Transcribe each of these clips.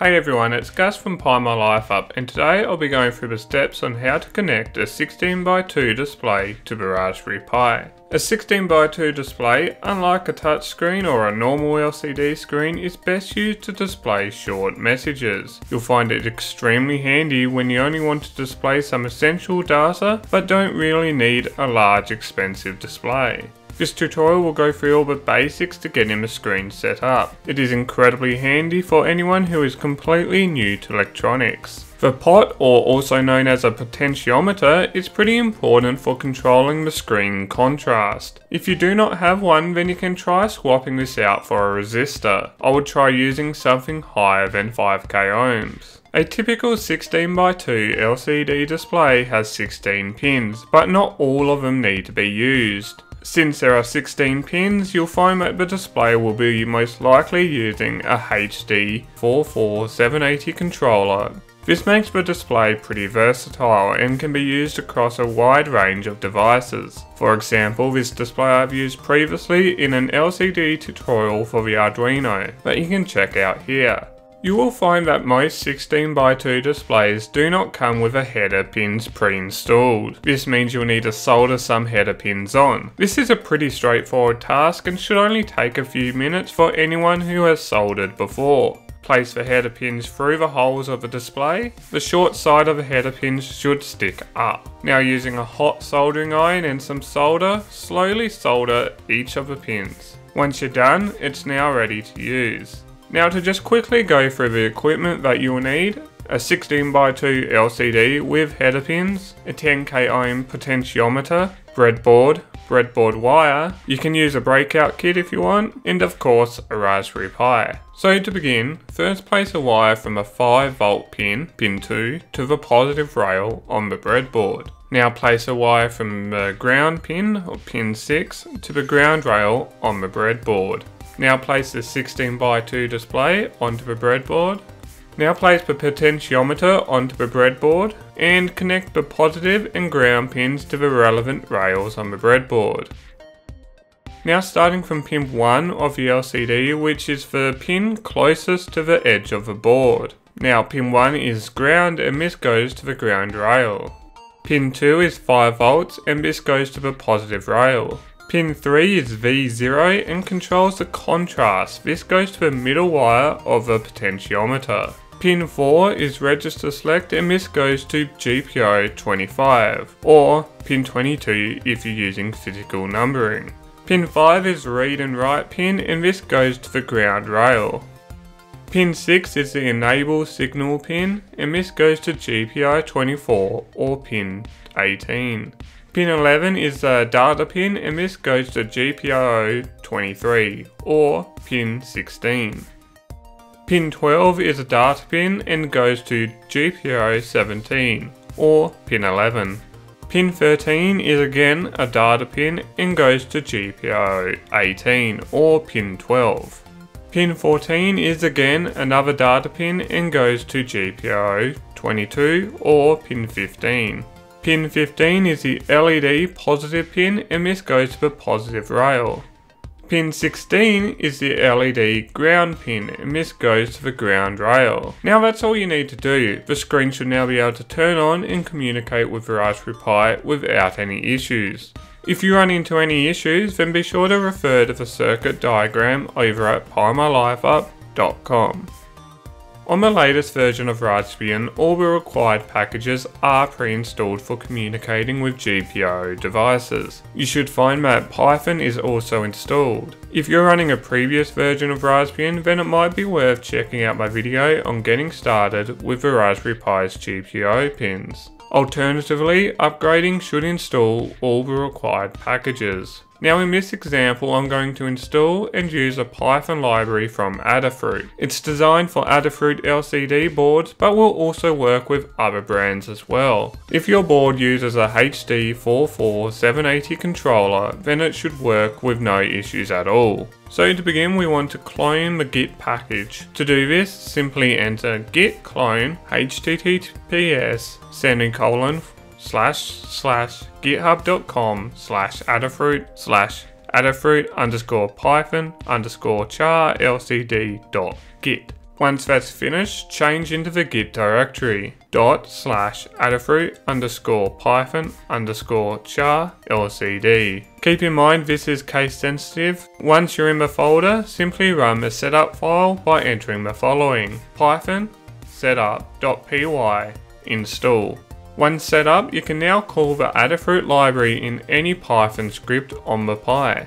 Hey everyone, it's Gus from Pi My Life Up, and today I'll be going through the steps on how to connect a 16x2 display to the Raspberry Pi. A 16x2 display, unlike a touchscreen or a normal LCD screen, is best used to display short messages. You'll find it extremely handy when you only want to display some essential data but don't really need a large expensive display. This tutorial will go through all the basics to getting a screen set up. It is incredibly handy for anyone who is completely new to electronics. The pot, or also known as a potentiometer, is pretty important for controlling the screen contrast. If you do not have one, then you can try swapping this out for a resistor. I would try using something higher than 5k ohms. A typical 16x2 LCD display has 16 pins, but not all of them need to be used. Since there are 16 pins, you'll find that the display will be most likely using a HD44780 controller. This makes the display pretty versatile and can be used across a wide range of devices. For example, this display I've used previously in an LCD tutorial for the Arduino that you can check out here. You will find that most 16x2 displays do not come with a header pins pre-installed. This means you'll need to solder some header pins on. This is a pretty straightforward task and should only take a few minutes for anyone who has soldered before. Place the header pins through the holes of the display. The short side of the header pins should stick up. Now, using a hot soldering iron and some solder, slowly solder each of the pins. Once you're done, it's now ready to use. Now, to just quickly go through the equipment that you will need: a 16x2 LCD with header pins, a 10k ohm potentiometer, breadboard, breadboard wire, you can use a breakout kit if you want, and of course a Raspberry Pi. So to begin, first place a wire from a 5V pin, pin 2, to the positive rail on the breadboard. Now place a wire from the ground pin, or pin 6, to the ground rail on the breadboard. Now place the 16x2 display onto the breadboard. Now place the potentiometer onto the breadboard and connect the positive and ground pins to the relevant rails on the breadboard. Now, starting from pin 1 of the LCD, which is the pin closest to the edge of the board. Now pin 1 is ground, and this goes to the ground rail. Pin 2 is 5V, and this goes to the positive rail. Pin 3 is V0 and controls the contrast. This goes to the middle wire of a potentiometer. Pin 4 is register select, and this goes to GPIO 25, or pin 22 if you're using physical numbering. Pin 5 is read and write pin, and this goes to the ground rail. Pin 6 is the enable signal pin, and this goes to GPIO 24 or pin 18. Pin 11 is the data pin, and this goes to GPIO 23 or pin 16. Pin 12 is a data pin and goes to GPIO 17 or pin 11. Pin 13 is again a data pin and goes to GPIO 18 or pin 12. Pin 14 is again another data pin and goes to GPIO 22 or pin 15. Pin 15 is the LED positive pin, and this goes to the positive rail. Pin 16 is the LED ground pin, and this goes to the ground rail. Now that's all you need to do. The screen should now be able to turn on and communicate with the Raspberry Pi without any issues. If you run into any issues, then be sure to refer to the circuit diagram over at pimylifeup.com. On the latest version of Raspbian, all the required packages are pre-installed for communicating with GPIO devices. You should find that Python is also installed. If you're running a previous version of Raspbian, then it might be worth checking out my video on getting started with the Raspberry Pi's GPIO pins. Alternatively, upgrading should install all the required packages. Now, in this example, I'm going to install and use a Python library from Adafruit. It's designed for Adafruit LCD boards, but will also work with other brands as well. If your board uses a HD44780 controller, then it should work with no issues at all. So to begin, we want to clone the Git package. To do this, simply enter git clone https://github.com/adafruit/adafruit_python_char_lcd.git. Once that's finished, change into the Git directory ./adafruit_python_char/lcd. Keep in mind this is case sensitive. Once you're in the folder, simply run the setup file by entering the following: python setup.py install. Once set up, you can now call the Adafruit library in any Python script on the Pi.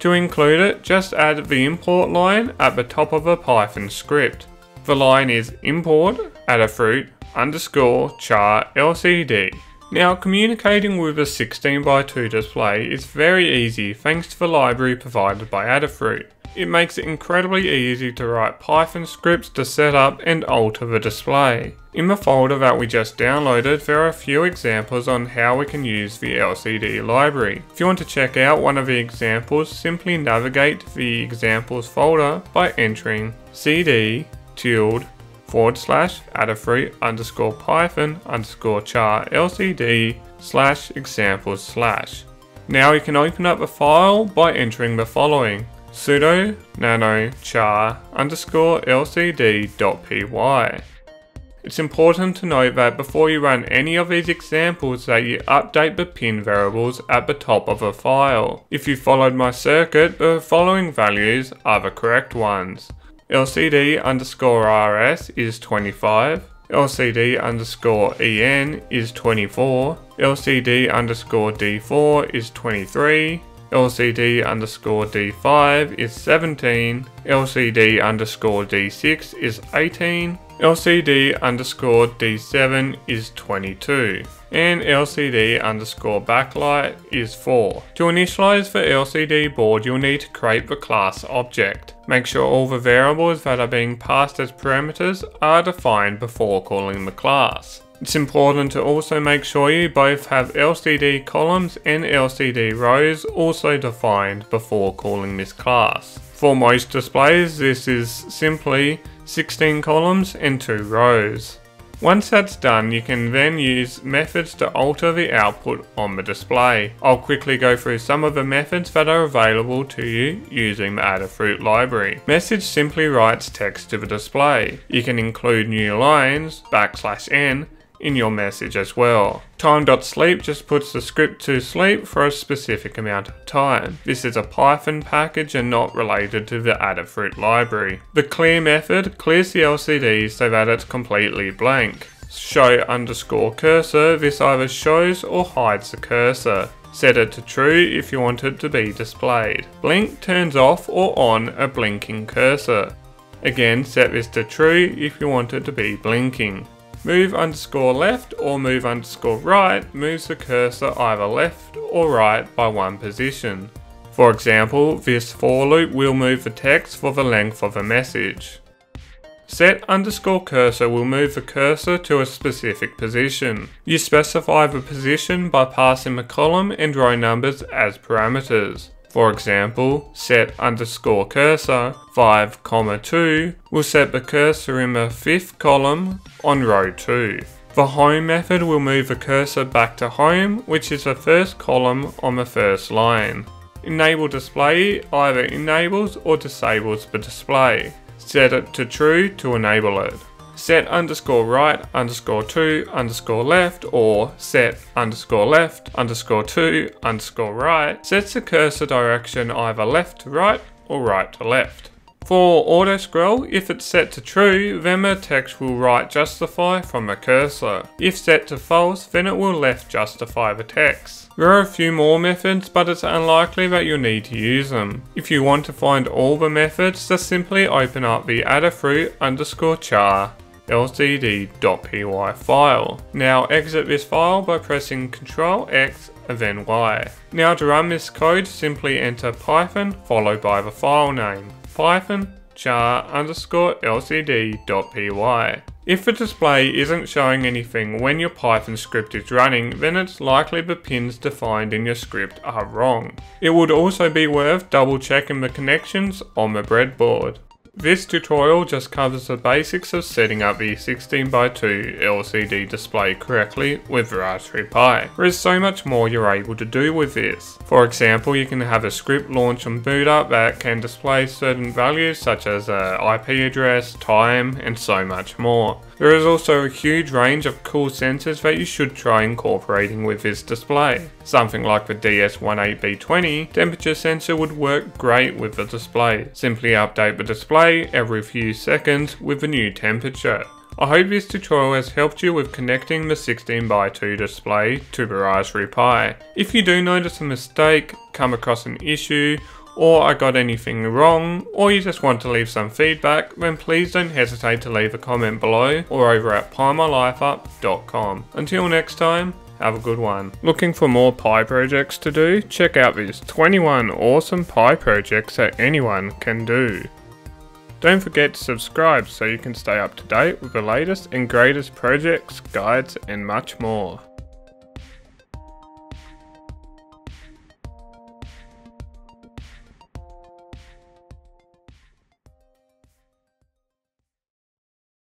To include it, just add the import line at the top of a Python script. The line is import adafruit_char/lcd. Now, communicating with a 16:2 display is very easy thanks to the library provided by Adafruit. It makes it incredibly easy to write Python scripts to set up and alter the display. In the folder that we just downloaded, there are a few examples on how we can use the LCD library. If you want to check out one of the examples, simply navigate the examples folder by entering cd:/adafruit_python_char/lcd/examples/. Now you can open up the file by entering the following: sudo nano char_lcd.py. It's important to note that before you run any of these examples that you update the pin variables at the top of a file. If you followed my circuit, the following values are the correct ones. LCD_RS is 25, LCD_EN is 24, LCD_D4 is 23, LCD_D5 is 17, LCD_D6 is 18, LCD_D7 is 22, and LCD_backlight is 4. To initialize the LCD board, you'll need to create the class object. Make sure all the variables that are being passed as parameters are defined before calling the class. It's important to also make sure you both have LCD columns and LCD rows also defined before calling this class. For most displays, this is simply 16 columns and 2 rows. Once that's done, you can then use methods to alter the output on the display. I'll quickly go through some of the methods that are available to you using the Adafruit library. Message simply writes text to the display. You can include new lines, \n, in your message as well. Time.sleep just puts the script to sleep for a specific amount of time. This is a Python package and not related to the Adafruit library. The clear method clears the LCD so that it's completely blank. Show_cursor, this either shows or hides the cursor. Set it to true if you want it to be displayed. Blink turns off or on a blinking cursor. Again, set this to true if you want it to be blinking. Move_left or move_right moves the cursor either left or right by one position. For example, this for loop will move the text for the length of a message. Set_cursor will move the cursor to a specific position. You specify the position by passing the column and row numbers as parameters. For example, set_cursor 5,2 will set the cursor in the 5th column on row 2. The home method will move the cursor back to home, which is the first column on the first line. Enable display either enables or disables the display. Set it to true to enable it. Set_right_to_left or set_left_to_right sets the cursor direction either left to right or right to left. For auto scroll, if it's set to true, then the text will right justify from the cursor. If set to false, then it will left justify the text. There are a few more methods, but it's unlikely that you'll need to use them. If you want to find all the methods, just simply open up the adafruit_char/lcd.py file. Now exit this file by pressing Ctrl+X and then Y. Now to run this code, simply enter python followed by the file name, python char_lcd.py. If the display isn't showing anything when your Python script is running, then it's likely the pins defined in your script are wrong. It would also be worth double checking the connections on the breadboard. This tutorial just covers the basics of setting up the 16x2 LCD display correctly with Raspberry Pi. There is so much more you're able to do with this. For example, you can have a script launch and boot up that can display certain values such as IP address, time, and so much more. There is also a huge range of cool sensors that you should try incorporating with this display. Something like the DS18B20 temperature sensor would work great with the display. Simply update the display every few seconds with a new temperature. I hope this tutorial has helped you with connecting the 16x2 display to the Raspberry Pi. If you do notice a mistake, come across an issue, or I got anything wrong, or you just want to leave some feedback, then please don't hesitate to leave a comment below or over at pimylifeup.com. Until next time, have a good one. Looking for more Pi projects to do? Check out these 21 awesome Pi projects that anyone can do. Don't forget to subscribe so you can stay up to date with the latest and greatest projects, guides, and much more.